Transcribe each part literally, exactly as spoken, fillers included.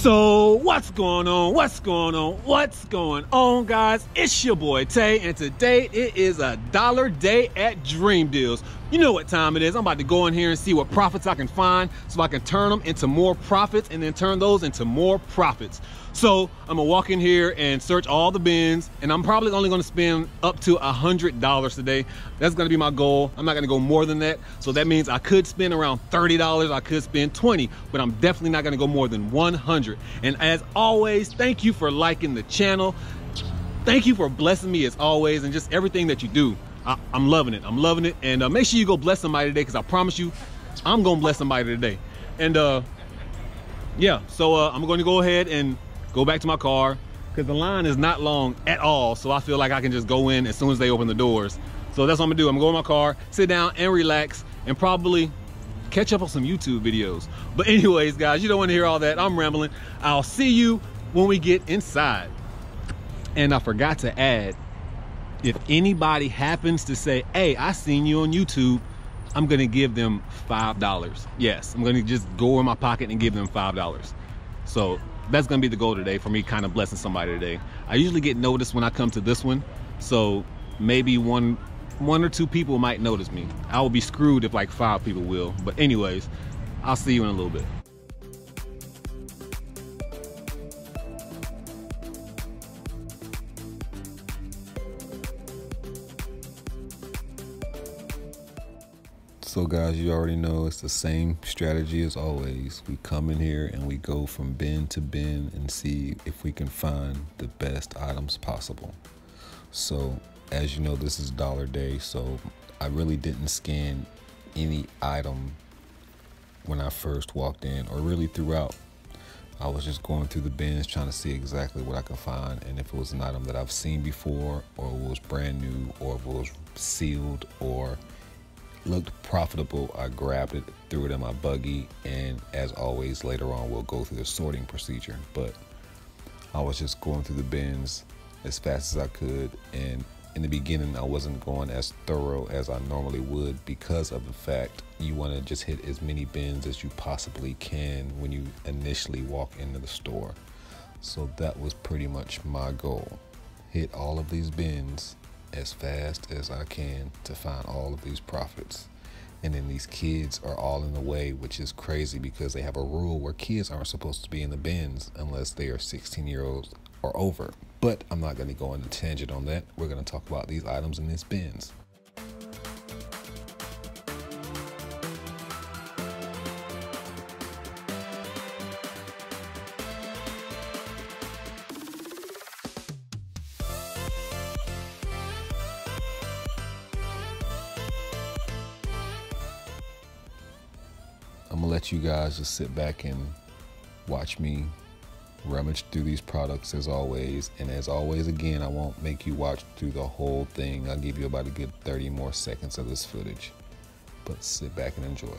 So what's going on? What's going on? What's going on, guys? It's your boy Tay, and today it is a dollar day at Dream Deals. You know what time it is. I'm about to go in here and see what profits I can find so I can turn them into more profits and then turn those into more profits. So I'm gonna walk in here and search all the bins, and I'm probably only gonna spend up to a hundred dollars today. That's gonna be my goal. I'm not gonna go more than that. So that means I could spend around thirty dollars, I could spend twenty, but I'm definitely not gonna go more than one hundred. And as always, thank you for liking the channel. Thank you for blessing me as always, and just everything that you do. I, I'm loving it, I'm loving it. And uh, make sure you go bless somebody today, because I promise you, I'm gonna bless somebody today. And uh, yeah, so uh, I'm gonna go ahead and go back to my car, because the line is not long at all, so I feel like I can just go in as soon as they open the doors. So that's what I'm gonna do. I'm gonna go in my car, sit down and relax, and probably catch up on some YouTube videos. But anyways, guys, you don't wanna hear all that, I'm rambling. I'll see you when we get inside. And I forgot to add, if anybody happens to say, hey, I seen you on YouTube, I'm gonna give them five dollars. Yes, I'm gonna just go in my pocket and give them five dollars. So that's gonna be the goal today for me, kind of blessing somebody today. I usually get noticed when I come to this one, so maybe one one or two people might notice me. I will be screwed if like five people will. But anyways, I'll see you in a little bit. So guys, you already know it's the same strategy as always. We come in here and we go from bin to bin and see if we can find the best items possible. So as you know, this is dollar day, so I really didn't scan any item when I first walked in, or really throughout. I was just going through the bins trying to see exactly what I could find, and if it was an item that I've seen before, or it was brand new, or it was sealed, or looked profitable, I grabbed it, threw it in my buggy, and as always, later on we'll go through the sorting procedure. But I was just going through the bins as fast as I could, and in the beginning I wasn't going as thorough as I normally would, because of the fact you want to just hit as many bins as you possibly can when you initially walk into the store. So that was pretty much my goal, hit all of these bins as fast as I can to find all of these profits. And then these kids are all in the way, which is crazy because they have a rule where kids aren't supposed to be in the bins unless they are sixteen year olds or over. But I'm not going to go on a tangent on that. We're going to talk about these items in these bins. I'm gonna let you guys just sit back and watch me rummage through these products as always. And as always, again, I won't make you watch through the whole thing. I'll give you about a good thirty more seconds of this footage, but sit back and enjoy.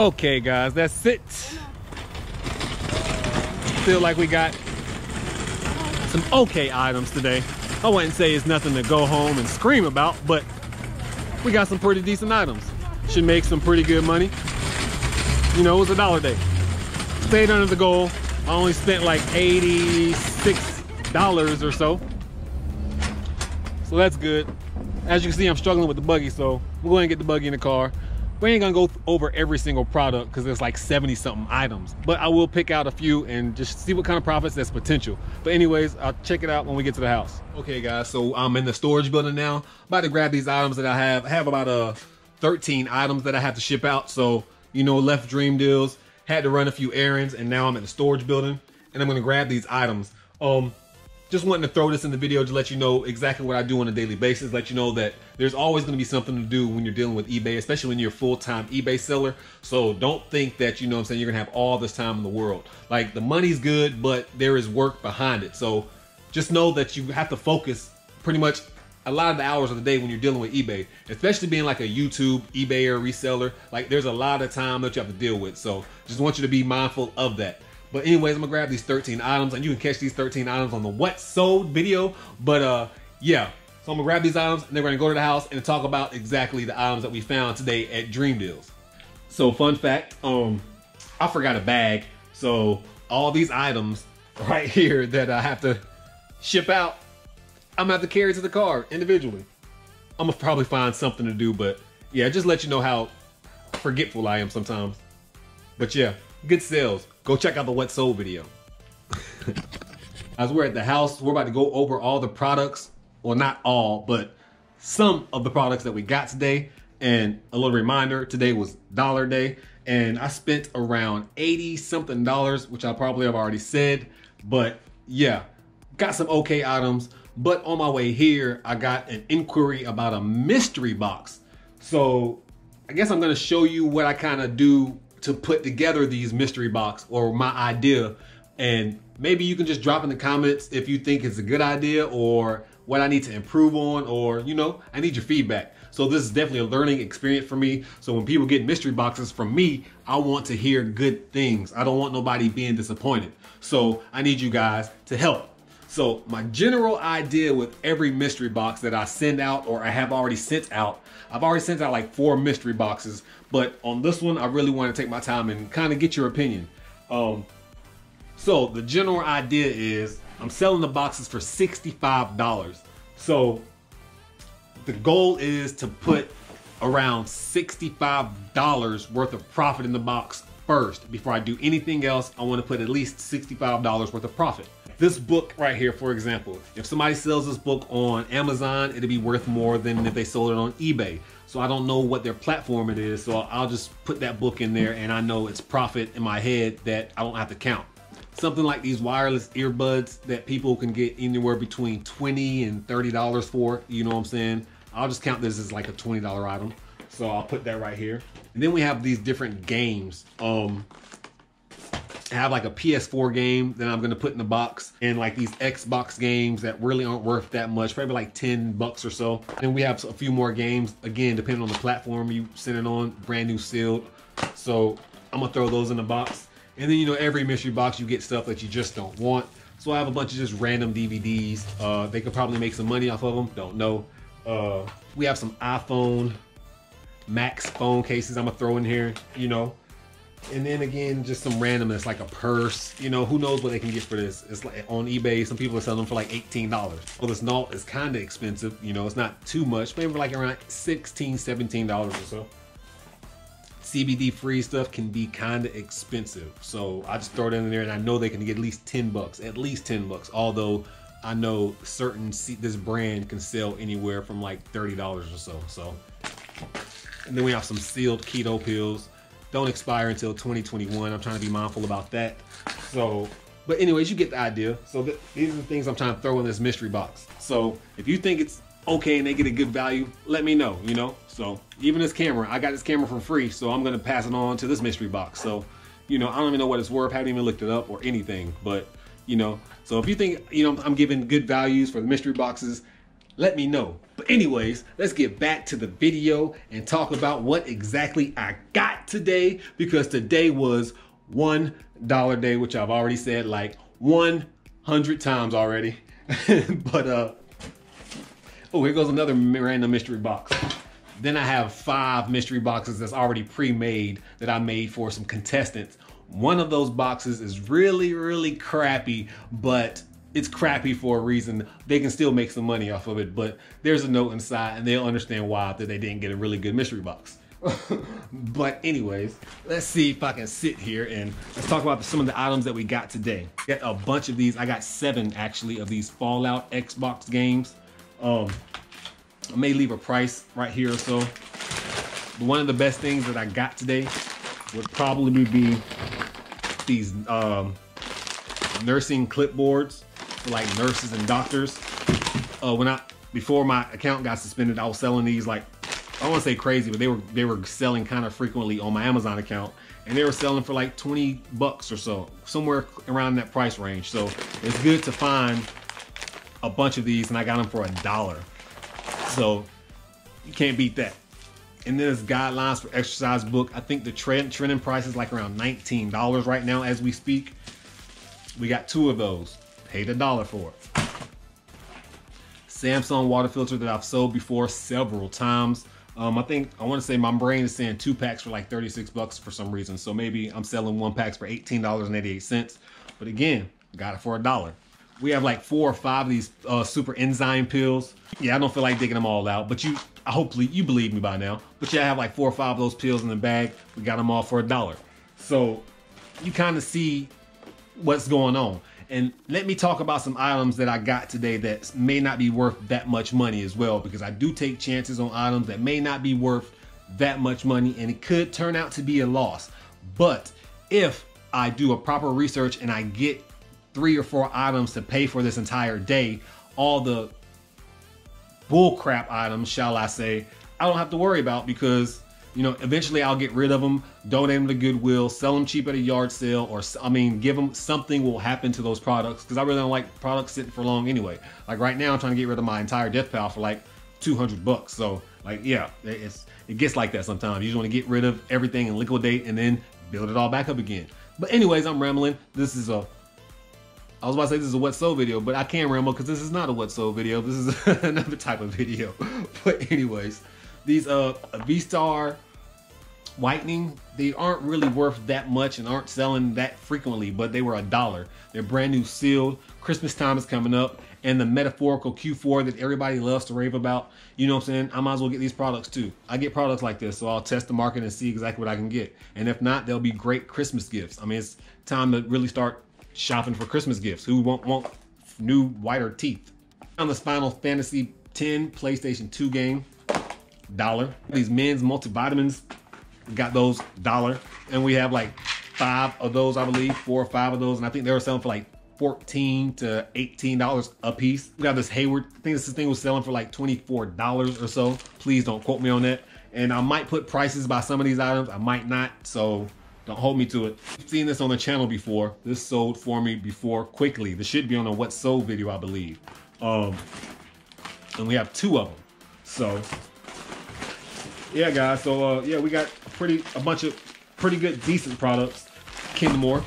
Okay guys, that's it. Feel like we got some okay items today. I wouldn't say it's nothing to go home and scream about, but we got some pretty decent items. Should make some pretty good money. You know, it was a dollar day. Stayed under the goal. I only spent like eighty-six dollars or so. So that's good. As you can see, I'm struggling with the buggy, so we're going to get the buggy in the car. We ain't gonna go over every single product because there's like seventy something items, but I will pick out a few and just see what kind of profits that's potential. But anyways, I'll check it out when we get to the house. Okay guys, so I'm in the storage building now, about to grab these items that I have. I have about uh, thirteen items that I have to ship out. So, you know, left Dream Deals, had to run a few errands, and now I'm in the storage building and I'm gonna grab these items. Um, Just wanting to throw this in the video to let you know exactly what I do on a daily basis, let you know that there's always gonna be something to do when you're dealing with eBay, especially when you're a full-time eBay seller. So don't think that, you know what I'm saying, you're gonna have all this time in the world. Like, the money's good, but there is work behind it. So just know that you have to focus pretty much a lot of the hours of the day when you're dealing with eBay, especially being like a YouTube eBayer reseller. Like, there's a lot of time that you have to deal with. So just want you to be mindful of that. But anyways, I'm gonna grab these thirteen items, and you can catch these thirteen items on the What Sold video. But uh, yeah, so I'm gonna grab these items and then we're gonna go to the house and talk about exactly the items that we found today at Dream Deals. So fun fact, um, I forgot a bag. So all these items right here that I have to ship out, I'm gonna have to carry to the car individually. I'm gonna probably find something to do, but yeah, just let you know how forgetful I am sometimes. But yeah, good sales. Go check out the What Sold video. As we're at the house, we're about to go over all the products. Well, not all, but some of the products that we got today. And a little reminder, today was dollar day. And I spent around eighty something dollars, which I probably have already said. But yeah, got some okay items. But on my way here, I got an inquiry about a mystery box. So I guess I'm gonna show you what I kind of do to put together these mystery box, or my idea. And maybe you can just drop in the comments if you think it's a good idea or what I need to improve on, or, you know, I need your feedback. So this is definitely a learning experience for me. So when people get mystery boxes from me, I want to hear good things. I don't want nobody being disappointed. So I need you guys to help. So my general idea with every mystery box that I send out, or I have already sent out, I've already sent out like four mystery boxes, but on this one, I really want to take my time and kind of get your opinion. Um, so the general idea is I'm selling the boxes for sixty-five dollars. So the goal is to put around sixty-five dollars worth of profit in the box first. Before I do anything else, I want to put at least sixty-five dollars worth of profit. This book right here, for example, if somebody sells this book on Amazon, it'll be worth more than if they sold it on eBay. So I don't know what their platform it is, so I'll just put that book in there and I know it's profit in my head that I don't have to count. Something like these wireless earbuds that people can get anywhere between twenty and thirty dollars for, you know what I'm saying? I'll just count this as like a twenty dollar item. So I'll put that right here. And then we have these different games. Um, I have like a P S four game that I'm gonna put in the box, and like these Xbox games that really aren't worth that much, probably like ten bucks or so. Then we have a few more games, again, depending on the platform you send it on, brand new sealed. So I'm gonna throw those in the box. And then, you know, every mystery box you get stuff that you just don't want. So I have a bunch of just random D V Ds. Uh, they could probably make some money off of them, don't know. Uh, we have some iPhone, Max phone cases I'm gonna throw in here, you know. And then again, just some randomness, like a purse. You know, who knows what they can get for this? It's like on eBay, some people are selling them for like eighteen dollars. Well, this Nault is kind of expensive. You know, it's not too much. Maybe like around sixteen, seventeen dollars or so. C B D-free stuff can be kind of expensive. So I just throw it in there, and I know they can get at least ten bucks, at least ten bucks. Although I know certain, this brand can sell anywhere from like thirty dollars or so. So, and then we have some sealed keto pills. Don't expire until twenty twenty-one. I'm trying to be mindful about that. So, but anyways, you get the idea. So th these are the things I'm trying to throw in this mystery box. So if you think it's okay and they get a good value, let me know, you know? So even this camera, I got this camera for free, so I'm gonna pass it on to this mystery box. So, you know, I don't even know what it's worth. I haven't even looked it up or anything, but you know, so if you think, you know, I'm giving good values for the mystery boxes, let me know. But anyways, let's get back to the video and talk about what exactly I got today, because today was one dollar day, which I've already said like one hundred times already. But, uh, oh, here goes another random mystery box. Then I have five mystery boxes that's already pre-made that I made for some contestants. One of those boxes is really, really crappy, but it's crappy for a reason. They can still make some money off of it, but there's a note inside and they'll understand why that they didn't get a really good mystery box. But anyways, let's see if I can sit here and let's talk about some of the items that we got today. Got a bunch of these. I got seven actually of these Fallout Xbox games. Um, I may leave a price right here or so. But one of the best things that I got today would probably be these um, nursing clipboards for like nurses and doctors. Uh, when I before my account got suspended, I was selling these like, I don't want to say crazy, but they were they were selling kind of frequently on my Amazon account, and they were selling for like twenty bucks or so, somewhere around that price range. So it's good to find a bunch of these, and I got them for a dollar. So you can't beat that. And then there's guidelines for exercise book. I think the trend trending price is like around nineteen dollars right now as we speak. We got two of those. Paid a dollar for it. Samsung water filter that I've sold before several times. Um, I think, I want to say my brain is saying two packs for like thirty-six bucks for some reason. So maybe I'm selling one packs for eighteen dollars and eighty-eight cents. But again, got it for a dollar. We have like four or five of these uh, super enzyme pills. Yeah, I don't feel like digging them all out, but you, I hopefully you believe me by now. But yeah, I have like four or five of those pills in the bag. We got them all for a dollar. So you kind of see what's going on. And let me talk about some items that I got today that may not be worth that much money as well, because I do take chances on items that may not be worth that much money, and it could turn out to be a loss. But if I do a proper research and I get three or four items to pay for this entire day, all the bullcrap items, shall I say, I don't have to worry about, because you know, eventually I'll get rid of them, donate them to Goodwill, sell them cheap at a yard sale, or I mean, give them, something will happen to those products, because I really don't like products sitting for long anyway. Like right now, I'm trying to get rid of my entire Death Pal for like two hundred bucks. So like, yeah, it's, it gets like that sometimes. You just want to get rid of everything and liquidate and then build it all back up again. But anyways, I'm rambling. This is a, I was about to say this is a What So video, but I can't ramble because this is not a What So video. This is another type of video. But anyways, these uh, V-Star whitening, they aren't really worth that much and aren't selling that frequently, but they were a dollar. They're brand new sealed. Christmas time is coming up, and the metaphorical Q four that everybody loves to rave about, you know what I'm saying? I might as well get these products too. I get products like this, so I'll test the market and see exactly what I can get. And if not, they'll be great Christmas gifts. I mean, it's time to really start shopping for Christmas gifts. Who won't want new whiter teeth? On the Final Fantasy ten PlayStation two game. Dollar. These men's multivitamins, got those dollar, and we have like five of those, I believe four or five of those, and I think they were selling for like fourteen to eighteen dollars a piece. We got this Hayward, I think this thing was selling for like twenty-four dollars or so. Please don't quote me on that, and I might put prices by some of these items, I might not, so don't hold me to it. I've seen this on the channel before. This sold for me before quickly. This should be on a What Sold video, I believe. Um, and we have two of them, so yeah, guys, so uh, yeah, we got a pretty a bunch of pretty good, decent products. Kenmore.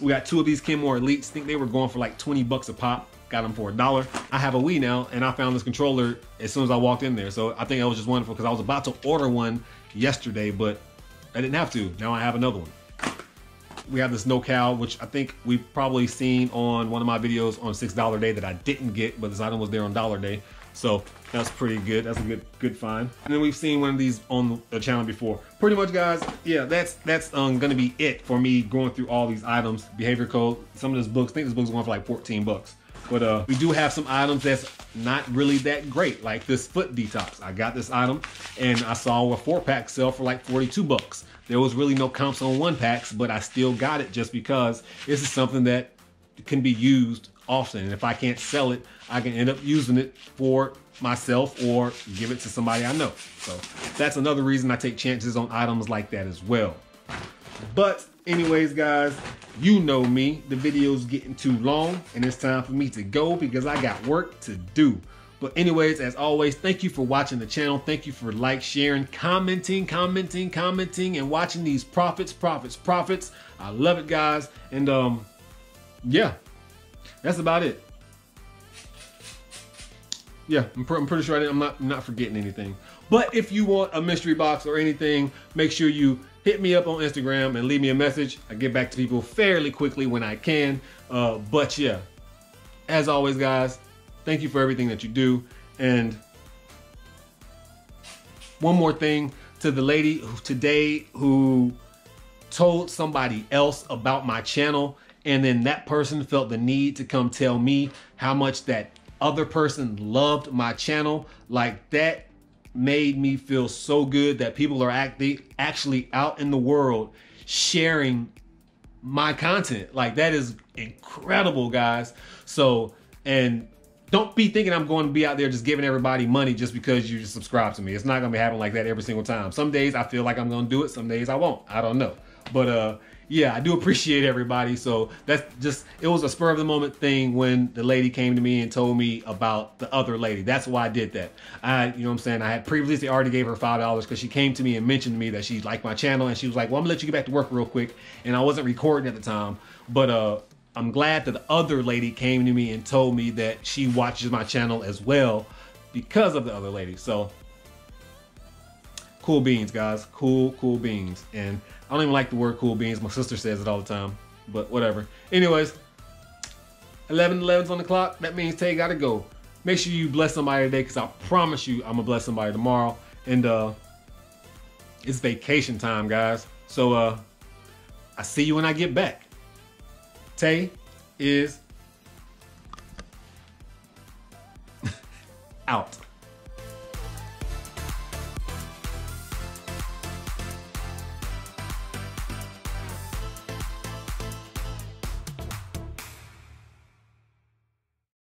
We got two of these Kenmore Elites. I think they were going for like twenty bucks a pop. Got them for a dollar. I have a Wii now, and I found this controller as soon as I walked in there. So I think that was just wonderful, because I was about to order one yesterday, but I didn't have to. Now I have another one. We have this NoCal, which I think we've probably seen on one of my videos on six dollar day that I didn't get, but this item was there on dollar day. So that's pretty good. That's a good good find. And then we've seen one of these on the channel before. Pretty much, guys, yeah, that's that's um gonna be it for me going through all these items. Behavior code, some of those books, I think this book's going for like fourteen bucks. But uh we do have some items that's not really that great, like this foot detox. I got this item and I saw a four pack sell for like forty-two bucks. There was really no comps on one packs, but I still got it just because this is something that can be used often, and if I can't sell it, I can end up using it for myself or give it to somebody I know. So that's another reason I take chances on items like that as well. But anyways, guys, you know me, the video's getting too long and it's time for me to go because I got work to do. But anyways, as always, thank you for watching the channel. Thank you for like, sharing, commenting, commenting, commenting, and watching these profits, profits, profits. I love it, guys. And um, yeah, that's about it. Yeah, I'm, pr I'm pretty sure I didn't, I'm not, I'm not forgetting anything. But if you want a mystery box or anything, make sure you hit me up on Instagram and leave me a message. I get back to people fairly quickly when I can. Uh, but yeah, as always, guys, thank you for everything that you do. And one more thing to the lady who, today who told somebody else about my channel, and then that person felt the need to come tell me how much that other person loved my channel. Like, that made me feel so good that people are act they actually out in the world sharing my content. Like, that is incredible, guys. So, and don't be thinking I'm going to be out there just giving everybody money just because you just subscribe to me. It's not gonna be happening like that every single time. Some days I feel like I'm gonna do it, some days I won't, I don't know. But uh yeah, I do appreciate everybody. So that's just, it was a spur of the moment thing when the lady came to me and told me about the other lady. That's why I did that. I, you know what I'm saying? I had previously already gave her five dollars because she came to me and mentioned to me that she liked my channel, and she was like, well, I'm gonna let you get back to work real quick. And I wasn't recording at the time, but uh, I'm glad that the other lady came to me and told me that she watches my channel as well because of the other lady. So cool beans, guys, cool, cool beans. And I don't even like the word cool beans. My sister says it all the time, but whatever. Anyways, eleven eleven's on the clock. That means Tay gotta go. Make sure you bless somebody today, because I promise you I'm gonna bless somebody tomorrow. And uh, it's vacation time, guys. So uh, I see you when I get back. Tay is out.